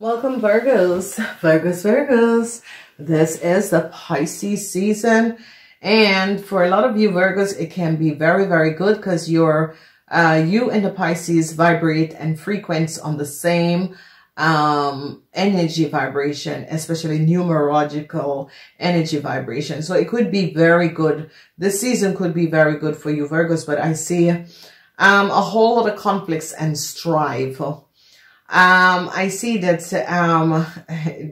Welcome Virgos. This is the Pisces season, and for a lot of you Virgos it can be very, very good because you're you and the Pisces vibrate and frequency on the same energy vibration, especially numerological energy vibration. So it could be very good. This season could be very good for you Virgos, but I see a whole lot of conflicts and strife. I see that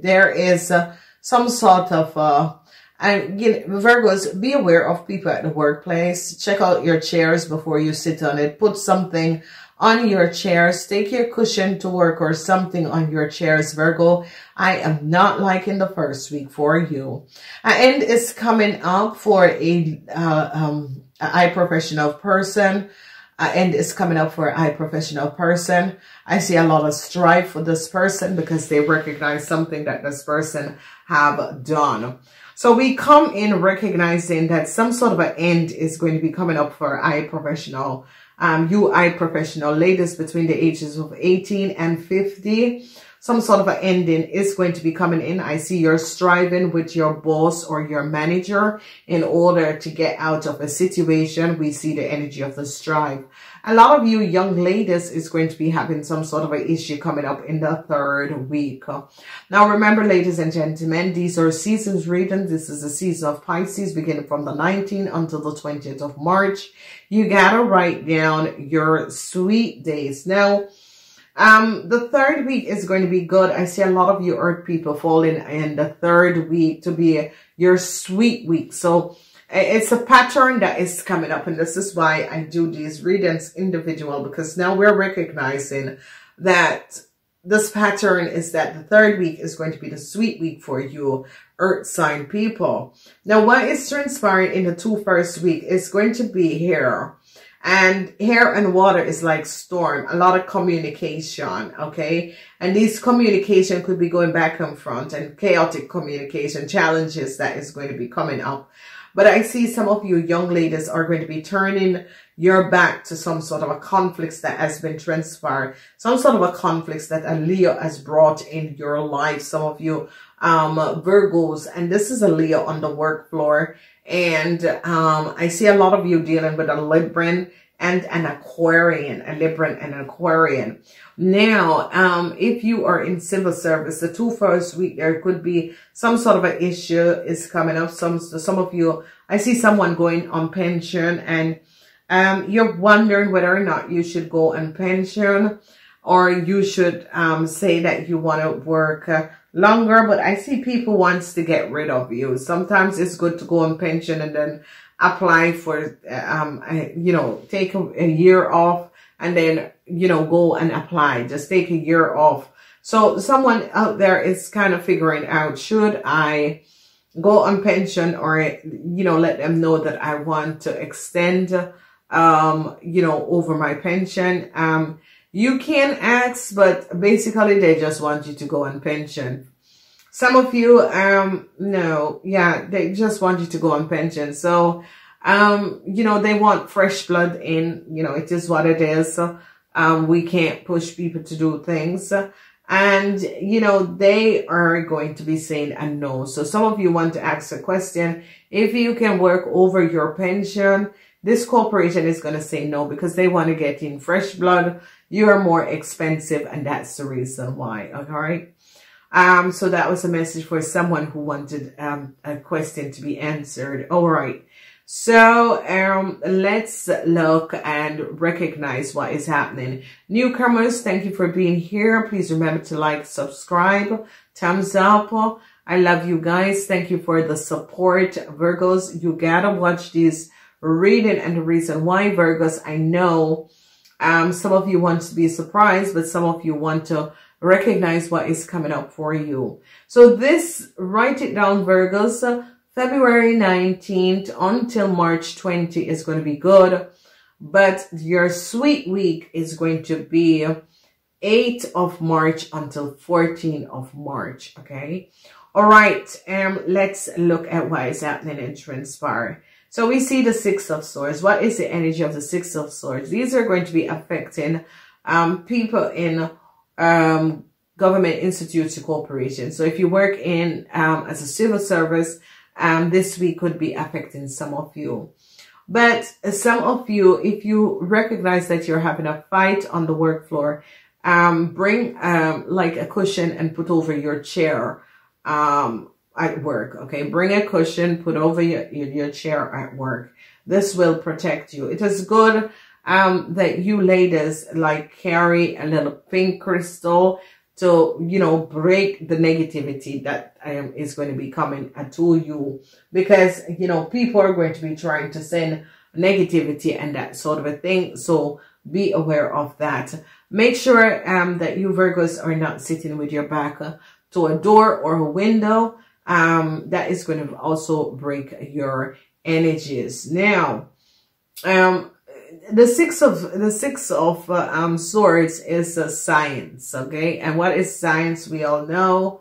there is some sort of Virgos, be aware of people at the workplace. Check out your chairs before you sit on it. Put something on your chairs. Take your cushion to work or something on your chairs, Virgo. I am not liking the first week for you. And it's coming up for an eye-professional person. I see a lot of strife for this person because they recognize something that this person have done. So we come in recognizing that some sort of an end is going to be coming up for eye-professional, ladies between the ages of 18 and 50. Some sort of an ending is going to be coming in. I see you're striving with your boss or your manager in order to get out of a situation. We see the energy of the strife. A lot of you young ladies is going to be having some sort of an issue coming up in the third week. Now remember, ladies and gentlemen, these are seasons reading. This is the season of Pisces beginning from the 19th until the 20th of March. You gotta write down your sweet days. Now, the third week is going to be good. I see a lot of you earth people falling in the third week to be your sweet week. So it's a pattern that is coming up, and this is why I do these readings individual, because now we're recognizing that this pattern is that the third week is going to be the sweet week for you earth sign people. Now what is transpiring in the two first week is going to be here. And air and water is like storm, a lot of communication, okay? And these communication could be going back and front, and chaotic communication challenges that is going to be coming up. But I see some of you young ladies are going to be turning your back to some sort of a conflict that has been transpired, some sort of a conflict that a Leo has brought in your life, some of you Virgos, and this is a Leo on the work floor. And I see a lot of you dealing with a Libran and an Aquarian, Now, if you are in civil service, the two first week, there could be some sort of an issue is coming up. Some of you, I see someone going on pension, and you're wondering whether or not you should go on pension or you should say that you want to work longer, but I see people wants to get rid of you. Sometimes it's good to go on pension and then apply for, take a year off and then, go and apply. Just take a year off. So someone out there is kind of figuring out, should I go on pension or, let them know that I want to extend, over my pension. You can ask, but basically they just want you to go on pension. Some of you, they just want you to go on pension. So, they want fresh blood in, it is what it is. So, we can't push people to do things. And, they are going to be saying a no. So some of you want to ask a question. If you can work over your pension, this corporation is going to say no because they want to get in fresh blood. You are more expensive, and that's the reason why. All right. So that was a message for someone who wanted a question to be answered. All right. So let's look and recognize what is happening. Newcomers, thank you for being here. Please remember to like, subscribe, thumbs up. I love you guys. Thank you for the support. Virgos, you gotta watch these reading, and the reason why, Virgos, I know some of you want to be surprised, but some of you want to recognize what is coming up for you. So this, write it down, Virgos. February 19th until March 20 is going to be good, but your sweet week is going to be 8th of March until 14th of March, okay? All right, let's look at what is happening and transpire. So we see the Six of Swords. What is the energy of the Six of Swords? These are going to be affecting people in government institutes to corporations. So if you work in as a civil service, this week could be affecting some of you. But some of you, if you recognize that you're having a fight on the work floor, bring like a cushion and put over your chair at work. Okay, bring a cushion, put over your chair at work. This will protect you. It is good that you ladies like carry a little pink crystal to, you know, break the negativity that is going to be coming to you, because, you know, people are going to be trying to send negativity and that sort of a thing. So be aware of that. Make sure that you Virgos are not sitting with your back to a door or a window. That is going to also break your energies. Now, the six of swords is science. Okay, and what is science? We all know,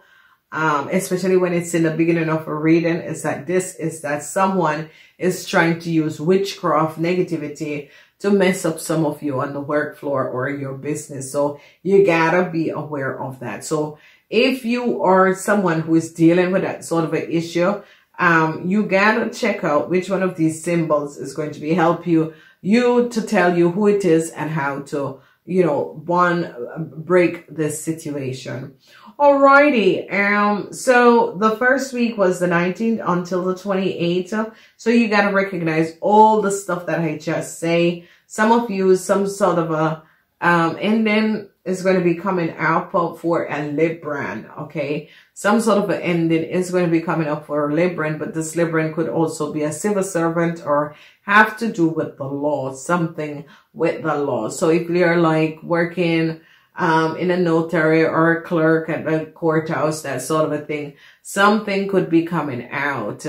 especially when it's in the beginning of a reading, is that this is that someone is trying to use witchcraft, negativity to mess up some of you on the work floor or in your business. So you gotta be aware of that. So if you are someone who is dealing with that sort of an issue, you gotta check out which one of these symbols is going to be help you to tell you who it is and how to, you know, break this situation. Alrighty. So the first week was the 19th until the 28th. So you gotta recognize all the stuff that I just say. Some of you, some sort of a ending is going to be coming up for a Libran. Okay, some sort of an ending is going to be coming up for a Libran, but this Libran could also be a civil servant or have to do with the law, something with the law. So if you're like working in a notary or a clerk at the courthouse, that sort of a thing, something could be coming out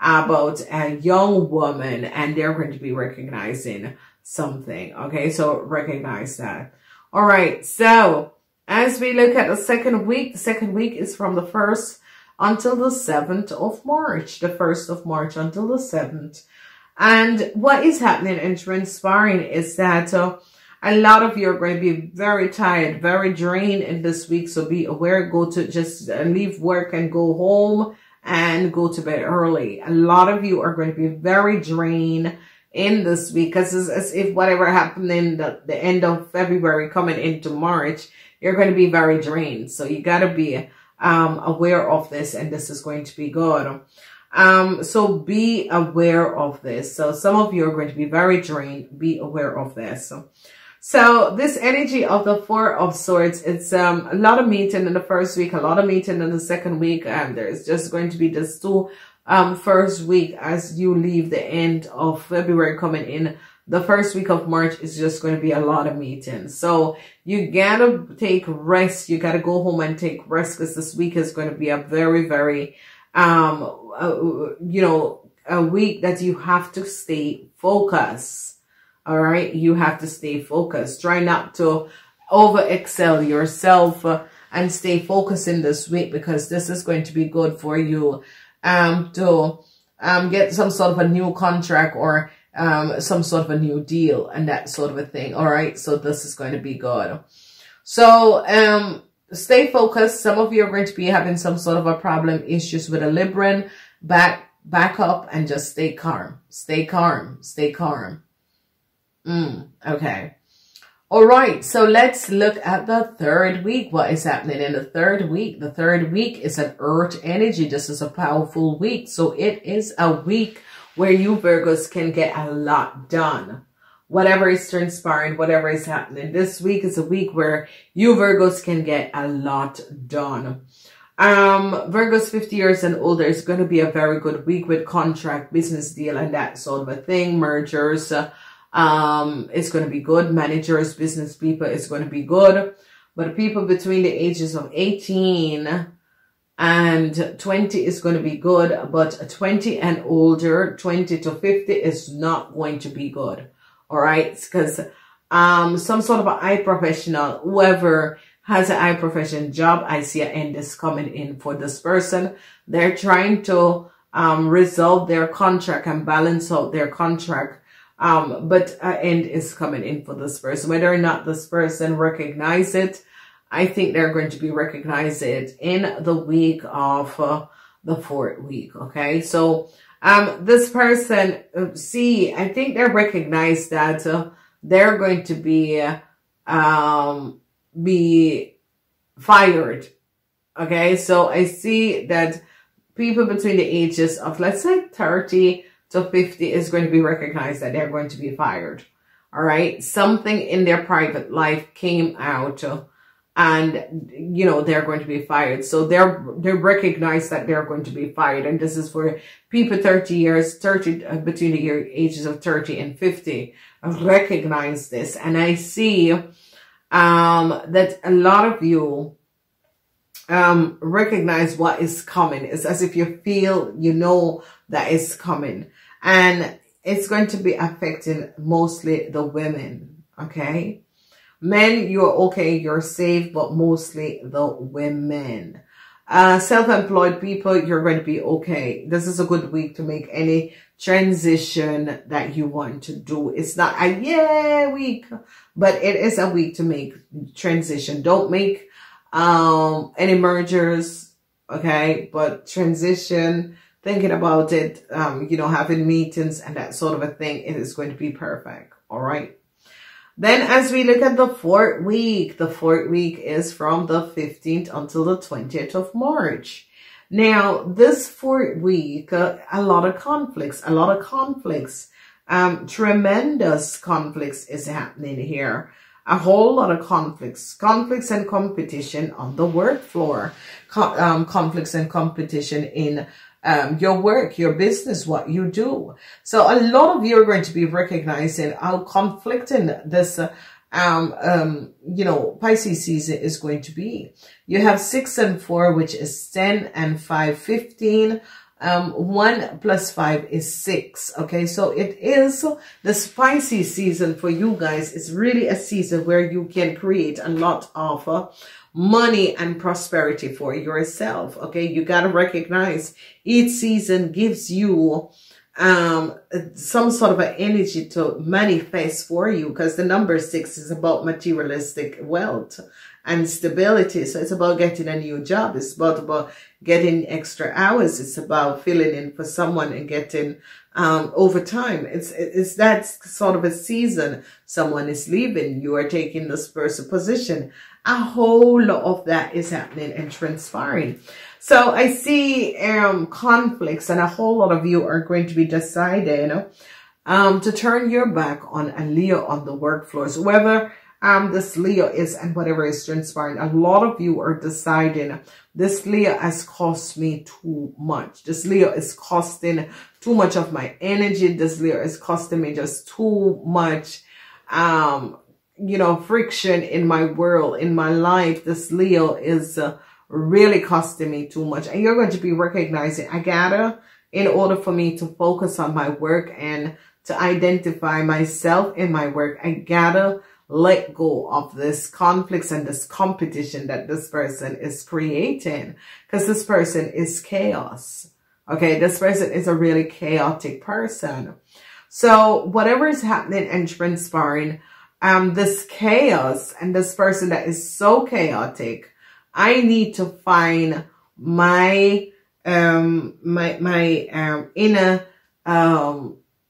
about a young woman, and they're going to be recognizing something. Okay, so recognize that. All right, so as we look at the second week is from the 1st until the 7th of March. The 1st of March until the 7th. And what is happening and transpiring is that a lot of you are going to be very tired, very drained in this week. So be aware, go to just leave work and go home and go to bed early. A lot of you are going to be very drained in this week, because it's as if whatever happened in the end of February coming into March, you're going to be very drained. So you got to be aware of this, and this is going to be good. So be aware of this. So some of you are going to be very drained. Be aware of this. So this energy of the Four of Swords, it's a lot of meeting in the first week, a lot of meeting in the second week, and there's just going to be this two first week as you leave the end of February coming in. The first week of March is just going to be a lot of meetings. So you gotta take rest. You gotta go home and take rest, because this week is going to be a very, very, you know, a week that you have to stay focused. All right. You have to stay focused. Try not to over excel yourself and stay focused in this week, because this is going to be good for you. To get some sort of a new contract or some sort of a new deal and that sort of a thing. All right, so this is going to be good. So stay focused. Some of you are going to be having some sort of a problem, issues with a Libran. Back up and just stay calm. Stay calm. Stay calm. Okay. All right, so let's look at the third week. What is happening in the third week? The third week is an earth energy. This is a powerful week. So it is a week where you Virgos can get a lot done. Whatever is transpiring, whatever is happening, this week is a week where you Virgos can get a lot done. Virgos 50 years and older is going to be a very good week with contract, business deal, and that sort of a thing, mergers. It's going to be good. Managers, business people, it's going to be good. But people between the ages of 18 and 20 is going to be good. But 20 and older, 20 to 50 is not going to be good. All right. Because, some sort of an eye professional, whoever has an eye profession job, I see an end is coming in for this person. They're trying to, resolve their contract and balance out their contract. But an end is coming in for this person. Whether or not this person recognize it, I think they're going to be recognized in the week of the 4th week. Okay. So, this person, see, I think they recognize that they're going to be fired. Okay. So I see that people between the ages of, let's say, 30 to 50 is going to be recognized that they're going to be fired. All right. Something in their private life came out and, you know, they're going to be fired. So they recognize that they're going to be fired. And this is for people 30 between the ages of 30 and 50 recognize this. And I see, that a lot of you, recognize what is coming. It's as if you feel, you know, that is coming, and it's going to be affecting mostly the women. Okay. Men, you're okay, you're safe, but mostly the women. Self-employed people, you're going to be okay. This is a good week to make any transition that you want to do. It's not a yay week, but it is a week to make transition. Don't make any mergers, okay? But transition, thinking about it, you know, having meetings and that sort of a thing, it is going to be perfect, all right? Then as we look at the 4th week, the 4th week is from the 15th until the 20th of March. Now, this 4th week, a lot of conflicts, tremendous conflicts is happening here. A whole lot of conflicts, and competition on the work floor, conflicts and competition in your work, your business, what you do. So a lot of you are going to be recognizing how conflicting this, you know, Pisces season is going to be. You have 6 and 4, which is 10 and 5, 15. 1 plus 5 is 6. Okay. So it is the spicy season for you guys. It's really a season where you can create a lot of money and prosperity for yourself. Okay. You got to recognize each season gives you, some sort of an energy to manifest for you, because the number 6 is about materialistic wealth and stability. So it's about getting a new job. It's about getting extra hours. It's about filling in for someone and getting, overtime. It's that sort of a season. Someone is leaving. You are taking this person position. A whole lot of that is happening and transpiring. So I see, conflicts, and a whole lot of you are going to be deciding, to turn your back on a Leo on the work floor. So whether, this Leo is, and whatever is transpiring, a lot of you are deciding, this Leo has cost me too much. This Leo is costing too much of my energy. This Leo is costing me just too much, you know, friction in my world, in my life. This Leo is really costing me too much. And you're going to be recognizing, I gotta, in order for me to focus on my work and to identify myself in my work, I gotta let go of this conflicts and this competition that this person is creating, because this person is chaos. Okay. This person is a really chaotic person. So whatever is happening and transpiring, this chaos and this person that is so chaotic, I need to find my, inner,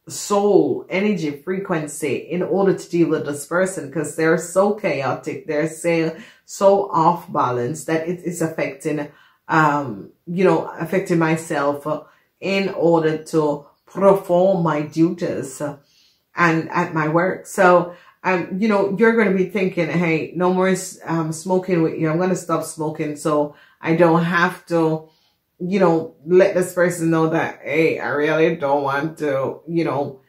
soul energy frequency in order to deal with this person, because they're so chaotic, they're so off balance that it is affecting you know, affecting myself in order to perform my duties and at my work. So you know, you're going to be thinking, hey, no more smoking with you. I'm going to stop smoking so I don't have to, you know, let this person know that, hey, I really don't want to, you know,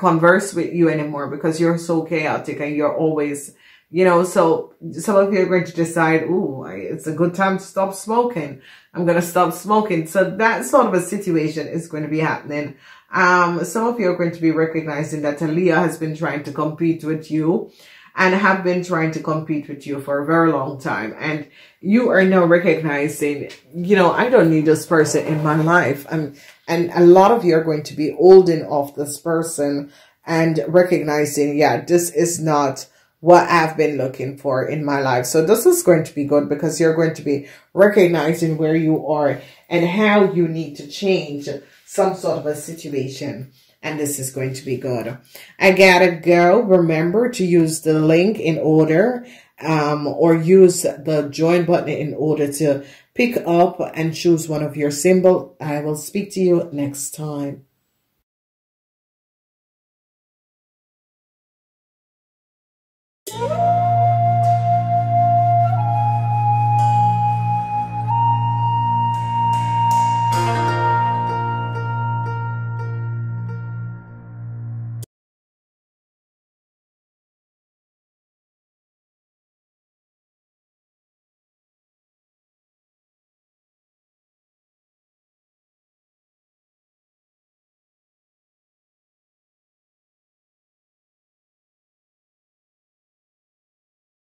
converse with you anymore because you're so chaotic and you're always, you know. So some of you are going to decide, ooh, it's a good time to stop smoking. I'm going to stop smoking. So that sort of a situation is going to be happening. Some of you are going to be recognizing that Leo has been trying to compete with you, and have been trying to compete with you for a very long time. And you are now recognizing, you know, I don't need this person in my life. And a lot of you are going to be holding off this person and recognizing, yeah, this is not what I've been looking for in my life. So this is going to be good because you're going to be recognizing where you are and how you need to change some sort of a situation. And this is going to be good. I gotta go. Remember to use the link in order or use the join button in order to pick up and choose one of your symbol. I will speak to you next time.